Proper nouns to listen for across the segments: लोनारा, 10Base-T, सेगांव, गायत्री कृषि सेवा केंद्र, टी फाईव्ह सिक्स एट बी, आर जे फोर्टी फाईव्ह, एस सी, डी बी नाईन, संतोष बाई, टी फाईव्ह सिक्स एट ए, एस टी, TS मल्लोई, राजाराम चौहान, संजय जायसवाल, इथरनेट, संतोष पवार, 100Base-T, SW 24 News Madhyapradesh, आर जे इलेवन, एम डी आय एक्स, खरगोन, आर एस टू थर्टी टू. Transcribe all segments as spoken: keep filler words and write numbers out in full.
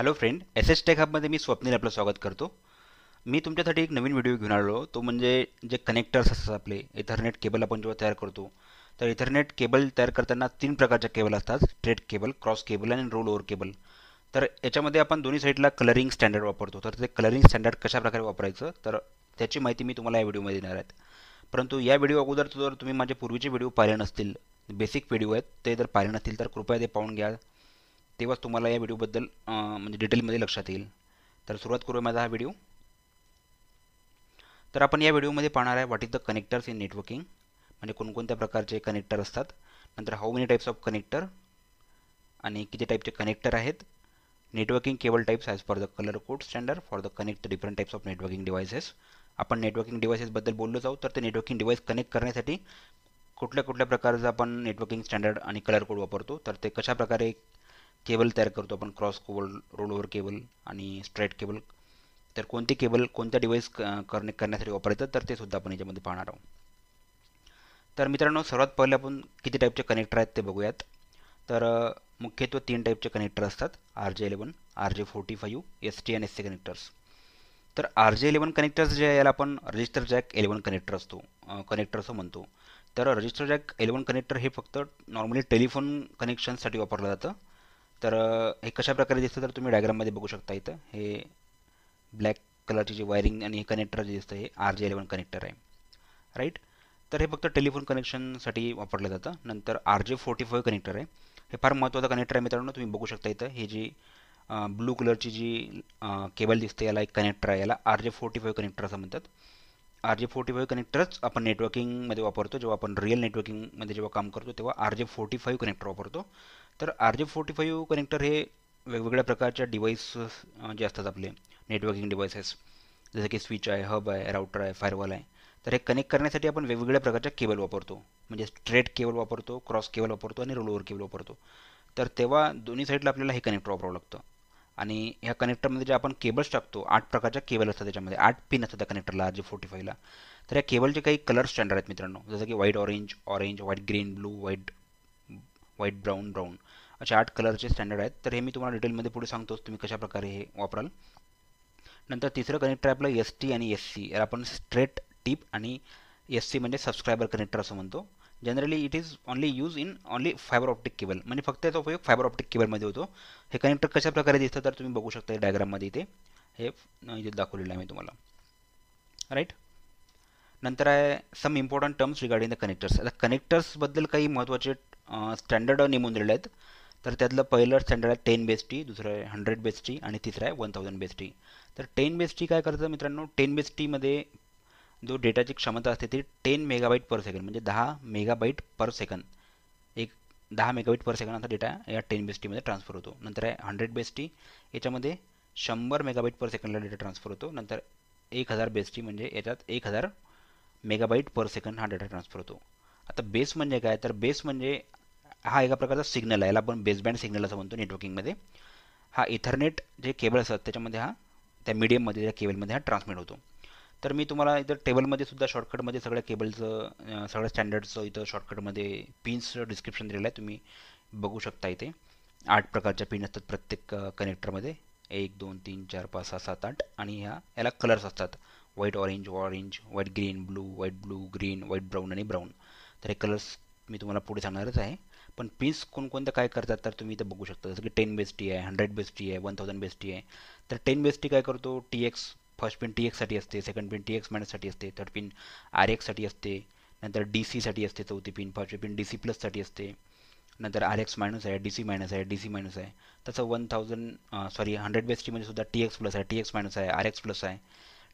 Hello friend, S H tech हबमध्ये मी स्वप्नील आपलं स्वागत करतो. मी तुमच्यासाठी एक नवीन व्हिडिओ घेऊन आलो. तो म्हणजे जे कनेक्टर्स असतात आपले, इथरनेट केबल आपण जेव्हा तयार करतो, तर इथरनेट केबल तयार करताना तीन प्रकारच्या केबल असतात: स्ट्रेट केबल, क्रॉस केबल आणि रोल ओव्हर केबल. तर याच्यामध्ये आपण दोन्ही साईडला कलरिंग स्टँडर्ड वापरतो. तर ते कलरिंग स्टँडर्ड कशाप्रकारे वापरायचं तर त्याची माहिती मी तुम्हाला या व्हिडिओमध्ये देणार आहे. परंतु या व्हिडिओ अगोदर जर तुम्ही माझे पूर्वीचे व्हिडिओ पाहिले नसतील, बेसिक व्हिडिओ आहेत, ते जर पाहिले नसतील तर कृपया ते पाहून घ्या, तेव्हाच तुम्हाला या व्हिडिओबद्दल म्हणजे डिटेलमध्ये लक्षात येईल. तर सुरुवात करूया माझा हा व्हिडिओ. तर आपण या व्हिडिओमध्ये पाहणार आहे what is the connectors in networking, म्हणजे कोणकोणत्या प्रकारचे कनेक्टर असतात, नंतर how many types of connector आणि किती टाईपचे कनेक्टर आहेत, networking cable types as per the colour code standard for the connect different types of networking devices. आपण नेटवर्किंग डिव्हायसेसबद्दल बोललो जाऊ. तर ते नेटवर्किंग डिव्हाइस कनेक्ट करण्यासाठी कुठल्या कुठल्या प्रकारचं आपण नेटवर्किंग स्टँडर्ड आणि कलर कोड वापरतो, तर ते कशाप्रकारे केबल तयार करतो आपण, cross cable, roll over cable आणि स्ट्रेट केबल, तर कोणते केबल कोणत्या डिव्हाइस कनेक्ट करण्यासाठी वापरायचं, तर ते सुद्धा आपण याच्यामध्ये पाहणार आहोत. तर मित्रांनो, सर्वात पहिले आपण किती टाईपचे कनेक्टर आहेत ते बघूयात. तर मुख्यत्वे तीन टाईपचे कनेक्टर असतात: आर जे इलेवन, आर जे फोर्टी फाईव्ह, एस टी आणि एस सी कनेक्टर्स. तर आर जे इलेवन कनेक्टर्स जे याला आपण रजिस्टर जॅक इलेवन कनेक्टर असतो कनेक्टर असं म्हणतो. तर रजिस्टर जॅक इलेवन कनेक्टर हे फक्त नॉर्मली टेलिफोन कनेक्शनसाठी वापरलं जातं. तर हे कशाप्रकारे दिसतं तर तुम्ही डायग्राममध्ये बघू शकता. इथं हे ब्लॅक कलरची जी वायरिंग आणि हे कनेक्टर जे दिसतं हे आर जे इलेवन कनेक्टर आहे, राईट. तर हे फक्त टेलिफोन कनेक्शनसाठी वापरलं जातं. नंतर आर जे फोर्टी फाईव्ह connector आहे, हे फार महत्त्वाचं कनेक्टर आहे मित्रांनो. तुम्ही बघू शकता इथं हे जी ब्लू कलरची जी केबल दिसते याला एक कनेक्टर आहे, याला आर जे फोर्टी फाईव्ह connector असं म्हणतात. आर जे फोर्टी फाईव्ह कनेक्टरच आपण नेटवर्किंगमध्ये वापरतो. जेव्हा आपण रिअल नेटवर्किंगमध्ये जेव्हा काम करतो तेव्हा आर जे फोर्टी फाईव्ह connector वापरतो. तर आर जे फोर्टी फाईव्ह connector हे वेगवेगळ्या प्रकारच्या डिव्हाइस जे असतात आपले नेटवर्किंग डिव्हायसेस, जसं की स्विच आहे, हब आहे, राउटर आहे, फायरवॉल आहे, तर हे कनेक्ट करण्यासाठी आपण वेगवेगळ्या प्रकारच्या केबल वापरतो. म्हणजे स्ट्रेट केबल वापरतो, क्रॉस केबल वापरतो आणि रोल ओव्हर केबल वापरतो. तर तेव्हा दोन्ही साईडला आपल्याला हे कनेक्टर वापरावं लागतं. आणि ह्या कनेक्टरमध्ये जे आपण केबल्स टाकतो, आठ प्रकारच्या केबल असतात त्याच्यामध्ये, आठ पिन असतात त्या कनेक्टरला आर जे फोर्टी फाईव्हला. तर या केबलचे काही कलर स्टँडर्ड आहेत मित्रांनो, जसं की white orange, orange white, green blue, white white brown, brown असे आठ कलरचे स्टँडर्ड आहेत. तर हे मी तुम्हाला डिटेलमध्ये पुढे सांगतोच तुम्ही कशाप्रकारे हे वापराल. नंतर तिसरं कनेक्टर आहे आपलं एस टी आणि एस सी. याला आपण स्ट्रेट टिप आणि एस सी म्हणजे सबस्क्रायबर कनेक्टर असं म्हणतो. Generally it is only use in only fibre optic cable, म्हणजे फक्त याचा उपयोग फायबर ऑप्टिक केबलमध्ये होतो. हे कनेक्टर कशा प्रकारे दिसतं तर तुम्ही बघू शकता डायग्राममध्ये, इथे हे दाखवलेलं आहे मी तुम्हाला, राईट. नंतर आहे some important terms regarding the connectors. आता कनेक्टर्सबद्दल काही महत्त्वाचे स्टँडर्ड नेमून दिलेले आहेत. तर त्यातलं पहिलं स्टँडर्ड आहे टेन बेस टी, दुसरं आहे हंड्रेड बेस टी आणि तिसरं आहे वन थाउजंड बेस टी. तर टेन बेस टी काय करतं मित्रांनो, टेन बेस टीमध्ये जो डेटाची क्षमता असते ती टेन मेगाबाईट पर सेकंड, म्हणजे दहा मेगाबाईट पर सेकंड, एक दहा मेगाबाईट पर सेकंड असा डेटा या टेन बेस टीमध्ये ट्रान्सफर होतो. नंतर आहे हंड्रेड बेस टी, याच्यामध्ये शंभर मेगाबाईट पर सेकंडला डेटा ट्रान्सफर होतो. नंतर एक हजार बेस टी, म्हणजे याच्यात एक हजार मेगाबाईट पर सेकंड हा डेटा ट्रान्सफर होतो. आता बेस म्हणजे काय तर बेस म्हणजे हा एका प्रकारचा सिग्नल आहे, याला आपण बेसबँड सिग्नल असं म्हणतो नेटवर्किंगमध्ये. हा इथरनेट जे केबल असतात त्याच्यामध्ये हा त्या मीडियममध्ये त्या केबलमध्ये हा ट्रान्समिट होतो. तर मी तुम्हाला इथं टेबलमध्ये सुद्धा शॉर्टकटमध्ये सगळ्या केबलचं सगळ्या स्टँडर्डचं इथं शॉर्टकटमध्ये पिन्सचं डिस्क्रिप्शन दिलेलं आहे, तुम्ही बघू शकता. इथे आठ प्रकारच्या पिन असतात प्रत्येक कनेक्टरमध्ये, एक दोन तीन चार पाच सहा सात आठ. आणि ह्या याला कलर्स असतात: white orange, orange white green blue, white blue green, white brown आणि ब्राऊन. तर हे कलर्स मी तुम्हाला पुढे सांगणारच आहे. पण पिन्स कोणकोणत्या काय करतात तर तुम्ही इथं बघू शकता, जसं की टेन बेस टी आहे, हंड्रेड बेस टी आहे, वन थाउजंड बेस टी आहे. तर टेन बेस टी काय करतो, T X first pin T एक्ससाठी असते, सेकंड पिन टी एक्स मायनससाठी असते, थर्ड पिन आर एक्ससाठी असते, नंतर डी सीसाठी असते चौथी पिन, पाचवी पिन डी सी प्लससाठी असते, नंतर आर एक्स मायनस आहे, डी सी मायनस आहे, डी सी मायनस आहे. तसं one thousand sorry hundred base टीमध्ये सुद्धा टी एक्स प्लस आहे, टी एक्स मायनस आहे, आर एक्स प्लस आहे.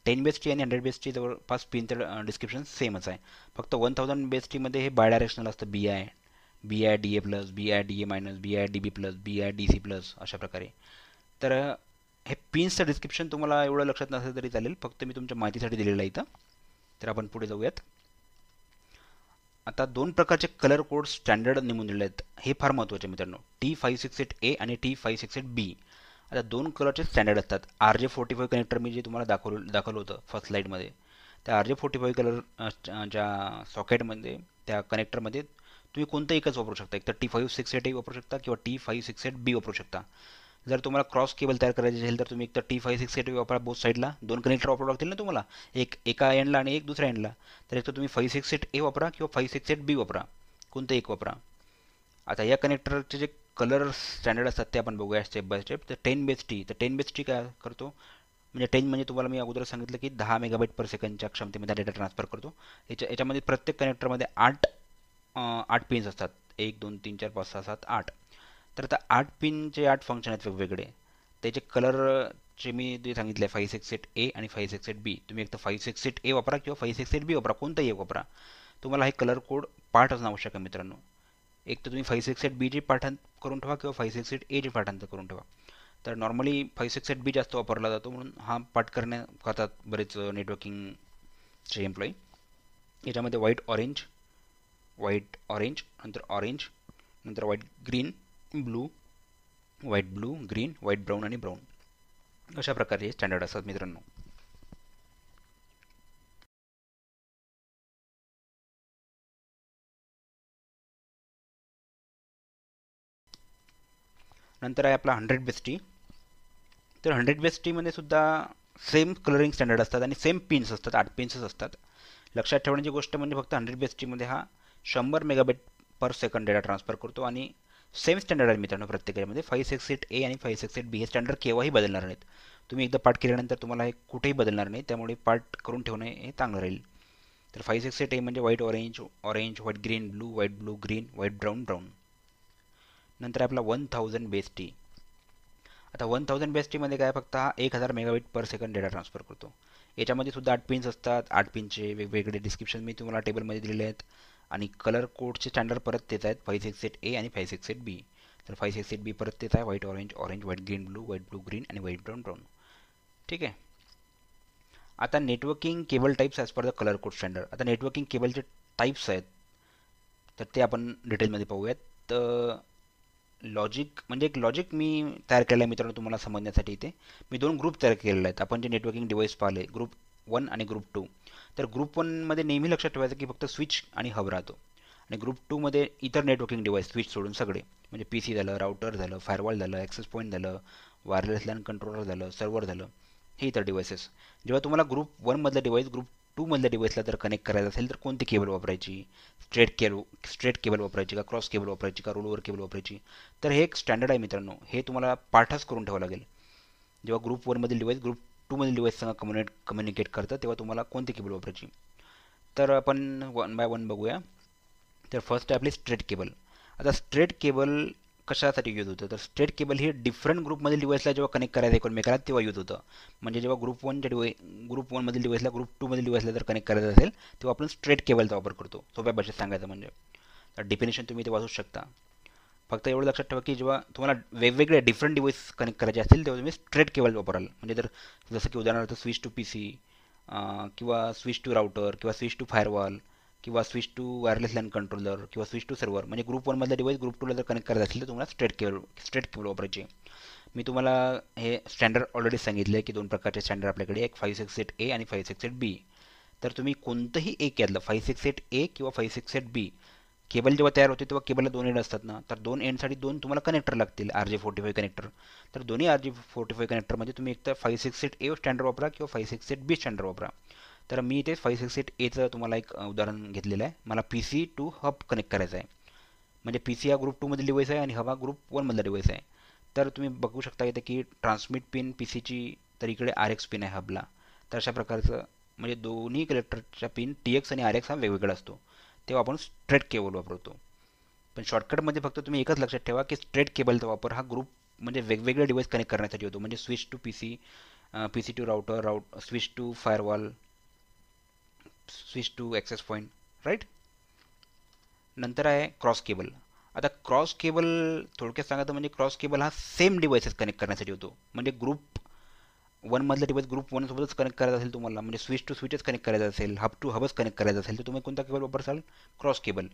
टेन बेस टी आणि हंड्रेड बेस टी जवळपास पिनचं डिस्क्रिप्शन सेमच आहे, फक्त वन थाउजंड बेस टीमध्ये हे बाय डायरेक्शनल असतं, B I B I D A plus, B I D A minus, B I D B plus, B I D C plus अशा प्रकारे. तर हे पिन्सचं डिस्क्रिप्शन तुम्हाला एवढं लक्षात नसेल तरी चालेल, फक्त मी तुमच्या माहितीसाठी दिलेलं आहे इथं. तर आपण पुढे जाऊयात. आता दोन प्रकारचे कलर कोड स्टँडर्ड निघून दिलेले आहेत, हे फार महत्त्वाचे मित्रांनो, टी फाईव्ह सिक्स एट ए आणि टी फाईव्ह सिक्स एट बी. आता दोन कलरचे स्टँडर्ड असतात. आर जे फोर्टी फाईव्ह connector मी जे तुम्हाला दाखवलं दाखवलं होतं फर्स्ट स्लाईडमध्ये, त्या आर जे फोर्टी फाईव्ह colour ज्या सॉकेटमध्ये त्या कनेक्टरमध्ये तुम्ही कोणतं एकच वापरू शकता, एक तर टी फाईव्ह सिक्स एट ए वापरू शकता किंवा टी फाईव्ह सिक्स एट बी वापरू शकता. जर तुम्हाला क्रॉस केबल तयार करायचे असेल तर तुम्ही एक तर टी फाइव सिक्स एट वापरा, बोथ साइडला दोन कनेक्टर वापरावे लागतील ना तुम्हाला, एक एका एंडला आणि एक दुसऱ्या एंडला, तर एक तर तुम्ही फाइव सिक्स एट ए वापरा किंवा फाइव सिक्स एट बी वापरा, कोणतं एक वापरा. आता या कनेक्टरचे जे कलर स्टँडर्ड असतात ते आपण बघूया स्टेप बाय स्टेप. तर टेन बेस टी, तर टेन बेस टी काय करतो म्हणजे टेन म्हणजे तुम्हाला मी अगोदर सांगितलं की दहा मेगाबाईट पर सेकंडच्या क्षमतेमध्ये डेटा ट्रान्सफर करतो. याच्या याच्यामध्ये प्रत्येक कनेक्टरमध्ये आठ आठ पिन्स असतात, एक दोन तीन चार पाच सहा सात आठ. तर आता आठ पिनचे आठ फंक्शन आहेत वेगवेगळे. त्याचे कलरचे मी जे सांगितले फाईव्ह सिक्स एट ए आणि फाईव्ह सिक्स एट बी, तुम्ही एक तर फाईव्ह सिक्स एट ए वापरा किंवा फाईव्ह सिक्स एट बी वापरा, कोणताही एक वापरा. तुम्हाला हे कलर कोड पाठ असणं आवश्यक आहे मित्रांनो. एक तर तुम्ही फाईव्ह सिक्स एट बीचे पाठांत करून ठेवा किंवा फाईव्ह सिक्स एट एचे पाठांत करून ठेवा. तर normally five six eight B जास्त वापरला जातो म्हणून हा पाठ करण्या करतात बरेच नेटवर्किंगचे एम्प्लॉई. याच्यामध्ये व्हाईट ऑरेंज, व्हाईट ऑरेंज, नंतर ऑरेंज, नंतर white green, blue, white blue, green, white brown आणि ब्राऊन अशा प्रकारचे स्टँडर्ड असतात मित्रांनो. नंतर आहे आपला हंड्रेड बेस टी. तर हंड्रेड बेस टीमध्ये सुद्धा सेम कलरिंग स्टँडर्ड असतात आणि सेम पिन्स असतात, आठ पिन्सच असतात. लक्षात ठेवण्याची गोष्ट म्हणजे फक्त हंड्रेड बेस टीमध्ये हा शंभर मेगाबाईट पर सेकंड डेटा ट्रान्सफर करतो आणि सेम स्टँडर्ड आहे मित्रांनो प्रत्येकामध्ये. फाईव्ह सिक्स एट ए आणि फाईव्ह सिक्स एट बी हे स्टँडर्ड केव्हाही बदलणार नाहीत. तुम्ही एकदा पाठ केल्यानंतर तुम्हाला हे कुठेही बदलणार नाही, त्यामुळे पाठ करून ठेवणे हे चांगलं राहील. तर फाईव्ह सिक्स एट ए म्हणजे white orange, orange, white green, blue, white blue, green, white brown, brown. नंतर आपला वन थाउजंड बेस टी. आता वन थाउजंड बेस टीमध्ये काय फक्त हा एक हजार मेगाबाईट पर सेकंड डेटा ट्रान्सफर करतो. याच्यामध्ये सुद्धा आठ पिन्स असतात, आठ पिनचे वेगवेगळे डिस्क्रिप्शन मी तुम्हाला टेबलमध्ये दिलेले आहेत आणि कलर कोडचे स्टँडर्ड परत तेच आहेत फाईव्ह सिक्स एट ए आणि फाईव्ह सिक्स एट बी. तर फाईव्ह सिक्स एट बी परत तेच आहे white orange, orange, white green, blue, white blue green आणि व्हाईट ब्राऊन ब्राऊन. ठीक आहे. आता networking cable types as per the colour code standard. आता नेटवर्किंग केबलचे टाईप्स आहेत तर ते आपण डिटेलमध्ये पाहूयात. तर लॉजिक म्हणजे एक लॉजिक मी तयार केलं आहे मित्रांनो तुम्हाला समजण्यासाठी. इथे मी दोन ग्रुप तयार केलेले आहेत. आपण जे नेटवर्किंग डिव्हाइस पाहिले ग्रुप वन आणि ग्रुप टू. तर ग्रुप वनमध्ये नेहमी लक्षात ठेवायचं की फक्त स्विच आणि हब राहतो आणि ग्रुप टूमध्ये इतर नेटवर्किंग डिव्हाइस स्विच सोडून सगळे म्हणजे पी सी झालं, राउटर झालं, फायरवॉल झालं, ॲक्सेस पॉईंट झालं, वायरलेस लॅन कंट्रोलर झालं, सर्व्हर झालं, हे इतर डिव्हायसेस. जेव्हा तुम्हाला ग्रुप वनमधलं डिव्हाइस ग्रुप टूमधल्या डिव्हाइसला जर कनेक्ट करायचं असेल तर कोणती केबल वापरायची, स्ट्रेट केबल स्ट्रेट केबल वापरायची का क्रॉस केबल वापरायची का रोलवर केबल वापरायची, तर हे एक स्टँडर्ड आहे मित्रांनो. हे तुम्हाला पाठच करून ठेवावं लागेल. जेव्हा ग्रुप वनमधील डिव्हाइस ग्रुप टूमधील डिव्हाइस संग कम्युनिकेट कम्युनिकेट करतं तेव्हा तुम्हाला कोणती केबल वापरायची. तर आपण वन बाय वन बघूया. तर फर्स्ट आहे आपली स्ट्रेट केबल. आता स्ट्रेट केबल कशासाठी यूज होतं, तर स्ट्रेट केबल हे डिफरंट ग्रुपमधील डिव्हाइसला जेव्हा कनेक्ट करायचं एकमेकाला तेव्हा यूज होतं. म्हणजे जेव्हा ग्रुप वनच्या डिवाइ ग्रुप वनमधील डिव्हाइसला ग्रुप टूमधील डिव्हाइसला जर कनेक्ट करायचं असेल तेव्हा आपण स्ट्रेट केबलचा वापर करतो. सोप्या भाषेत सांगायचं म्हणजे तर डेफिनेशन तुम्ही ते वाचू शकता. फक्त एवढं लक्षात ठेवा की जेव्हा तुम्हाला वेगवेगळ्या डिफरंट डिव्हाइस कनेक्ट करायचे असतील तेव्हा तुम्ही स्ट्रेट केबल वापराल. म्हणजे जर जसं की उदाहरणार्थ स्विच टू पी सी किंवा स्विच टू राउटर किंवा स्विच टू फायरवॉल किंवा switch to wireless LAN controller किंवा स्विच टू सर्व्हर, म्हणजे ग्रुप वनमधला डिव्हाइस ग्रुप टूला जर कनेक्ट करायचं असेल तर तुम्हाला स्ट्रेट केबल स्ट्रेट केबल वापरायची. मी तुम्हाला हे स्टँडर्ड ऑलरेडी सांगितले की दोन प्रकारचे स्टँडर्ड आपल्याकडे, एक फाईव्ह सिक्स एट ए आणि फाईव्ह सिक्स एट बी. तर तुम्ही कोणतंही एक यातलं फाईव्ह सिक्स एट ए किंवा five six eight B cable जेव्हा तयार होते तेव्हा केबलला दोन एंड असतात ना, तर दोन एंडसाठी दोन तुम्हाला कनेक्टर लागतील आर जे फोर्टी फाईव्ह connector. तर दोन्ही आर जे फोर्टी फाईव्ह कनेक्टरमध्ये तुम्ही एक तर five six eight A standard वापरा किंवा five six eight B standard वापरा. तर मी इथे फाईव्ह सिक्स एट एचं तुम्हाला एक उदाहरण घेतलेलं आहे. मला P C to hub connect करायचं आहे म्हणजे पी सी हा ग्रुप टूमधील डिव्हाइस आहे आणि हब हा ग्रुप वनमधला डिव्हाइस आहे. तर तुम्ही बघू शकता इथे की ट्रान्समिट पिन पी सीची, तर इकडे आर एक्स पिन आहे हबला. तर अशा प्रकारचं म्हणजे दोन्ही कनेक्टरच्या पिन टी एक्स आणि आर एक्स हा वेगवेगळा असतो तेव्हा आपण स्ट्रेट केबल वापरतो. पण शॉर्टकटमध्ये फक्त तुम्ही एकच लक्षात ठेवा की स्ट्रेट केबलचा वापर हा ग्रुप म्हणजे वेगवेगळे डिव्हाइस कनेक्ट करण्यासाठी होतो. म्हणजे switch to P C, P C to router, router switch to firewall, switch to access point, right. नंतर आहे क्रॉस केबल. आता क्रॉस केबल थोडक्यात सांगायचं म्हणजे क्रॉस केबल हा सेम डिव्हाइसेस कनेक्ट करण्यासाठी होतो. म्हणजे ग्रुप वनमधला डिव्हाइस ग्रुप वनसोबतच कनेक्ट करायचं असेल तुम्हाला, म्हणजे स्विच टू स्विचच कनेक्ट करायचं असेल, हब टू हबच कनेक्ट करायचं असेल तर तुम्ही कोणता केबल वापरसाल, क्रॉस केबल.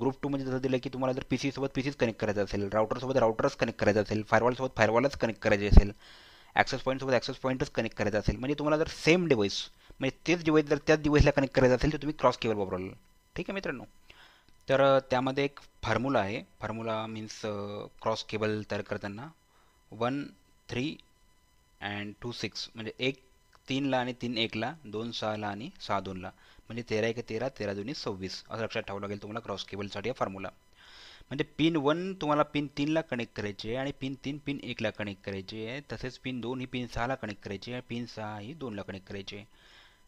ग्रुप टूमध्ये जसं दिलं की तुम्हाला जर पी सी सोबत पी सीच कनेक्ट करायचं असेल, राउटरसोबत राउटरच कनेक्ट करायचं असेल, फायरवॉलसोबत फायरवॉलच कनेक्ट करायचे असेल, ॲक्सेस पॉईंटसोबत ॲक्सेस पॉईंटच कनेक्ट करायचं असेल, म्हणजे तुम्हाला जर सेम डिव्हाइस म्हणजे तेच डिव्हाइस जर त्याच डिव्हाइसला कनेक्ट करायचं असेल तर तुम्ही क्रॉस केबल वापराल. ठीक आहे मित्रांनो. तर त्यामध्ये एक फॉर्म्युला आहे, फॉर्म्युला मीन्स क्रॉस केबल तयार करताना one three and two six म्हणजे एक तीनला आणि तीन एकला, दोन सहाला आणि सहा दोनला, म्हणजे तेरा एक तेरा, तेरा दोन्ही सव्वीस असं लक्षात ठेवावं लागेल तुम्हाला क्रॉस केबलसाठी हा फॉर्म्युला. म्हणजे पिन वन तुम्हाला पिन तीनला कनेक्ट करायचे आणि पिन तीन पिन एकला कनेक्ट करायचे आहे, तसेच पिन दोन ही पिन सहाला कनेक्ट करायची आणि पिन सहा ही दोनला कनेक्ट करायचे.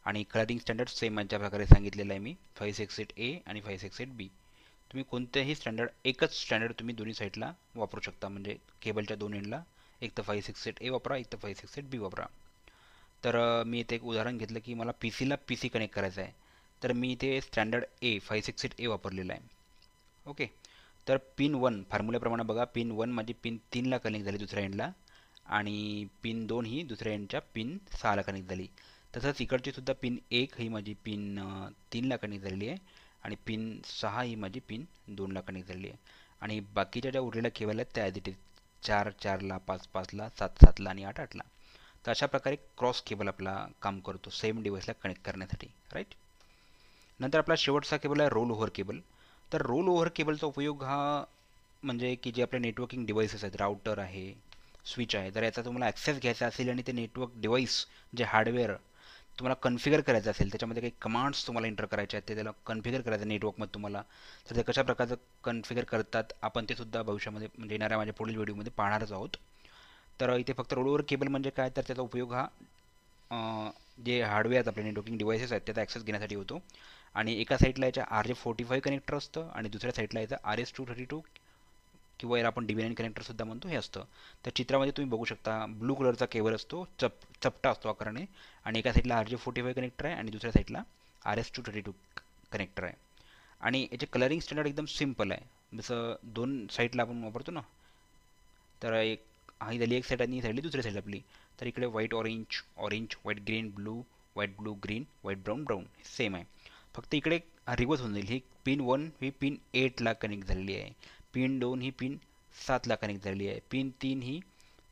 आणि कलरिंग स्टँडर्ड सेम यांच्या प्रकारे सांगितलेलं आहे मी, फाईव्ह सिक्स एट ए आणि फाईव्ह सिक्स एट बी. तुम्ही कोणत्याही स्टँडर्ड एकच स्टँडर्ड तुम्ही दोन्ही साईडला वापरू शकता, म्हणजे केबलच्या दोन एंडला एक तर फाईव्ह सिक्स एट ए वापरा, एक तर फाईव्ह सिक्स एट बी वापरा. तर मी इथे एक उदाहरण घेतलं की मला पी सीला पी सी कनेक्ट करायचं आहे, तर मी इथे standard A five six eight A वापरलेला आहे. ओके, तर पिन वन फॉर्म्युल्याप्रमाणे बघा, पिन वन माझी पिन तीनला कनेक्ट झाली दुसऱ्या एंडला आणि पिन दोन ही दुसऱ्या एंडच्या पिन सहाला कनेक्ट झाली. तसंच इकडची सुद्धा पिन एक ही माझी पिन तीनला कनेक्ट झालेली आहे आणि पिन सहा ही माझी पिन दोनला कनेक्ट झालेली आहे. आणि बाकीच्या ज्या उरलेल्या केबल आहेत त्या ॲज इट इज चार चारला, पाच पाचला, सात सातला आणि आठ आठला. तर अशा प्रकारे क्रॉस केबल आपला काम करतो सेम डिव्हाइसला कनेक्ट करण्यासाठी, राईट. नंतर आपला शेवटचा केबल आहे रोल ओव्हर केबल. तर रोल ओव्हर केबलचा उपयोग हा म्हणजे की जे आपले नेटवर्किंग डिव्हाइसेस आहेत, राउटर आहे, स्विच आहे, तर याचा तुम्हाला ॲक्सेस घ्यायचा असेल आणि ते नेटवर्क डिव्हाइस जे हार्डवेअर तुम्हाला कन्फिगर करायचं असेल, त्याच्यामध्ये काही कमांड्स तुम्हाला एंटर करायचे आहेत, ते त्याला कन्फिगर करायचं नेटवर्कमध्ये तुम्हाला, तर ते कशा प्रकारचं कन्फिगर करतात आपण ते सुद्धा भविष्यामध्ये म्हणजे येणाऱ्या माझ्या पुढील व्हिडिओमध्ये पाहणारच आहोत. तर इथे फक्त रोल ओव्हर केबल म्हणजे काय, तर त्याचा उपयोग हा जे हार्डवेअर आपले नेटवर्किंग डिव्हाइसेस आहेत त्याचा ॲक्सेस घेण्यासाठी होतो. आणि एका साईडला याच्या आर जे फोर्टी फाईव्ह connector असतं आणि दुसऱ्या साईडला याचा आर एस टू थर्टी टू किंवा याला आपण डी बी नाईन कनेक्टरसुद्धा म्हणतो हे असतं. तर चित्रामध्ये तुम्ही बघू शकता ब्लू कलरचा केबल असतो, चप चपटा असतो आकाराने, आणि एका साईडला आर जे फोर्टी फाईव्ह connector आहे आणि दुसऱ्या साईडला आर एस टू थर्टी टू connector आहे. आणि याचे कलरिंग स्टँडर्ड एकदम सिम्पल आहे, जसं दोन साईडला आपण वापरतो ना, तर एक ही झाली एक साईड आणि ही झाली दुसऱ्या साईड आपली. तर इकडे white orange, orange white, green blue, white blue green, white brown brown same आहे, फक्त इकडे रिवर्स होऊन जाईल. ही पिन वन ही पिन एटला कनेक्ट झालेली आहे, पिन दोन ही पिन सातला कनेक्ट झालेली आहे, पिन तीन ही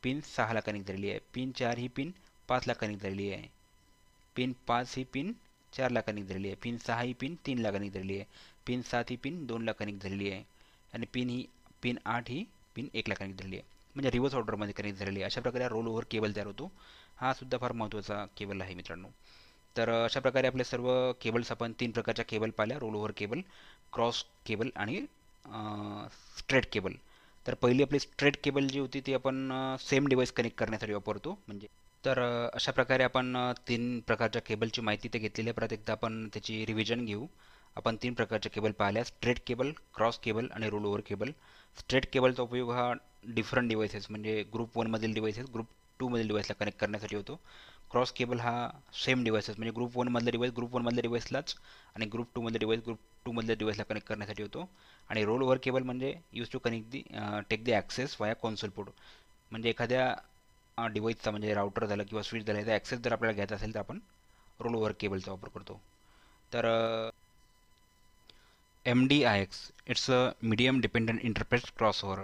पिन सहाला कनेक्ट झालेली आहे, पिन चार ही पिन पाचला कनेक्ट झालेली आहे, पिन पाच ही पिन चारला कनेक्ट झालेली आहे, पिन सहा ही पिन तीनला कनेक्ट झालेली आहे, पिन सात ही पिन दोनला कनेक्ट झालेली आहे, आणि पिन ही पिन आठ ही पिन एकला कनेक्ट झालेली आहे, म्हणजे रिव्हर्स ऑर्डरमध्ये कनेक्ट झालेली आहे. अशा प्रकारे रोल ओव्हर केबल तयार होतो, हा सुद्धा फार महत्त्वाचा केबल आहे मित्रांनो. तर अशा प्रकारे आपले सर्व केबल्स आपण तीन प्रकारच्या केबल पाहिल्या, roll over cable, cross cable आणि स्ट्रेट केबल. तर पहिली आपली स्ट्रेट केबल जी होती ती आपण सेम डिव्हाइस कनेक्ट करण्यासाठी वापरतो म्हणजे. तर अशा प्रकारे आपण तीन प्रकारच्या केबलची माहिती ते घेतलेली आहे, परत एकदा आपण त्याची रिव्हिजन घेऊ. आपण तीन प्रकारच्या केबल पाहिल्या, स्ट्रेट केबल, क्रॉस केबल आणि रोल ओव्हर केबल. स्ट्रेट केबलचा उपयोग हा डिफरंट डिव्हाइसेस म्हणजे ग्रुप वनमधील डिव्हाइसेस ग्रुप टूमधील डिव्हाइसला कनेक्ट करण्यासाठी होतो. क्रॉस केबल हा सेम डिव्हाइसेस म्हणजे ग्रुप वनमधल्या डिव्हाइस ग्रुप वनमधल्या डिव्हाइसलाच आणि ग्रुप टूमधल्या डिव्हाइस ग्रुप टूमधल्या डिव्हाइसला कनेक्ट करण्यासाठी होतो. आणि रोल ओव्हर केबल म्हणजे use to connect the take the access via console port, म्हणजे एखाद्या डिव्हाइसचा म्हणजे राउटर झाला किंवा स्विच झाला याचा ॲक्सेस जर आपल्याला घ्यायचा असेल तर आपण रोल ओव्हर केबलचा वापर करतो. तर एम डी आय एक्स it's a medium dependent interface cross over.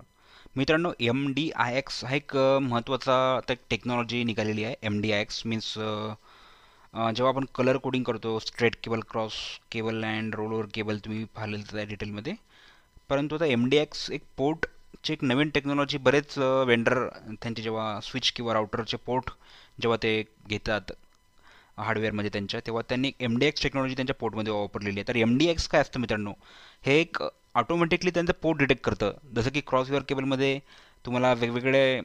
मित्रांनो एम डी आय एक्स हा एक महत्त्वाचा आता टेक्नॉलॉजी निघालेली आहे. एम डी आय एक्स means जेव्हा आपण कलर कोडिंग करतो straight cable, cross cable and roll over cable तुम्ही पाहिलं त्या डिटेलमध्ये, परंतु आता एम डी आय एक्स एक पोर्टची एक नवीन टेक्नॉलॉजी, बरेच वेंडर त्यांचे जेव्हा स्विच किंवा राउटरचे पोर्ट जेव्हा ते घेतात हार्डवेअरमध्ये त्यांच्या, तेव्हा त्यांनी एम डी एक्स टेक्नॉलॉजी त्यांच्या पोर्टमध्ये वापरलेली आहे. तर एम डी एक्स काय असतं मित्रांनो, हे एक ऑटोमॅटिकली त्यांचं पोर्ट डिटेक्ट करतं. जसं की क्रॉस ओव्हर केबलमध्ये तुम्हाला वेगवेगळे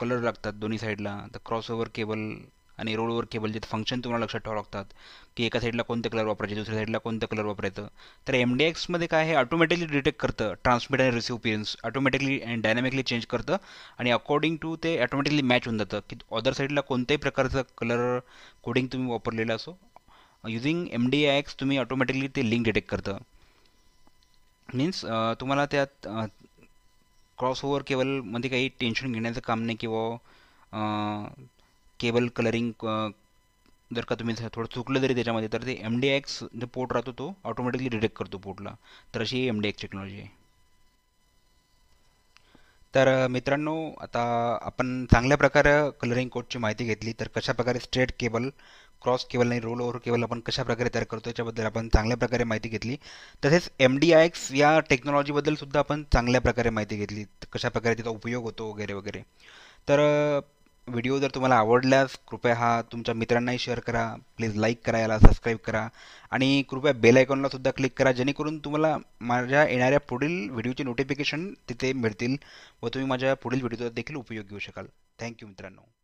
कलर लागतात दोन्ही साईडला, तर क्रॉस ओव्हर केबल आणि रोल ओव्हर केबलचे फंक्शन तुम्हाला लक्षात ठेवावं लागतात की एका साईडला कोणते कलर वापरायचे, दुसऱ्या साईडला कोणतं कलर वापरायचं. तर एम डी एक्समध्ये काय हे ऑटोमॅटिकली डिटेक्ट करतं, ट्रान्समिट आणि receive pins automatically and dynamically change करतं आणि अकॉर्डिंग टू ते ऑटोमॅटिकली मॅच होऊन जातं की अदर साईडला कोणत्याही प्रकारचं कलर कोडिंग तुम्ही वापरलेलं असो, using एम डी आय एक्स तुम्ही ऑटोमॅटिकली ते लिंक डिटेक्ट करतं. मीन्स तुम्हाला त्यात क्रॉस ओव्हर केबलमध्ये काही टेन्शन घेण्याचं काम नाही किंवा केबल कलरिंग जर का तुम्ही थोडं चुकलं जरी त्याच्यामध्ये तर ते एम डी एक्स जो पोर्ट राहतो तो ऑटोमॅटिकली डिटेक्ट करतो पोर्टला. तर अशी एम डी एक्स टेक्नॉलॉजी आहे. तर मित्रांनो आता आपण चांगल्या प्रकारे कलरिंग कोडची माहिती घेतली, तर कशा प्रकारे स्ट्रेट केबल, क्रॉस केबल आणि रोल ओव्हर केबल आपण कशा प्रकारे तयार करतो याच्याबद्दल आपण चांगल्या प्रकारे माहिती घेतली. तसेच एम डी आय एक्स या टेक्नॉलॉजीबद्दल सुद्धा आपण चांगल्या प्रकारे माहिती घेतली, कशा प्रकारे त्याचा उपयोग होतो वगैरे वगैरे. तर व्हिडिओ जर तुम्हाला आवडल्यास कृपया हा तुमच्या मित्रांनाही शेअर करा, प्लीज लाईक करा, याला सबस्क्राइब करा आणि कृपया बेल आयकॉनला सुद्धा क्लिक करा, जेणेकरून तुम्हाला माझ्या येणाऱ्या पुढील व्हिडिओचे नोटिफिकेशन तिथे मिळतील व तुम्ही माझ्या पुढील व्हिडिओचा देखील उपयोग घेऊ शकाल. थँक्यू मित्रांनो.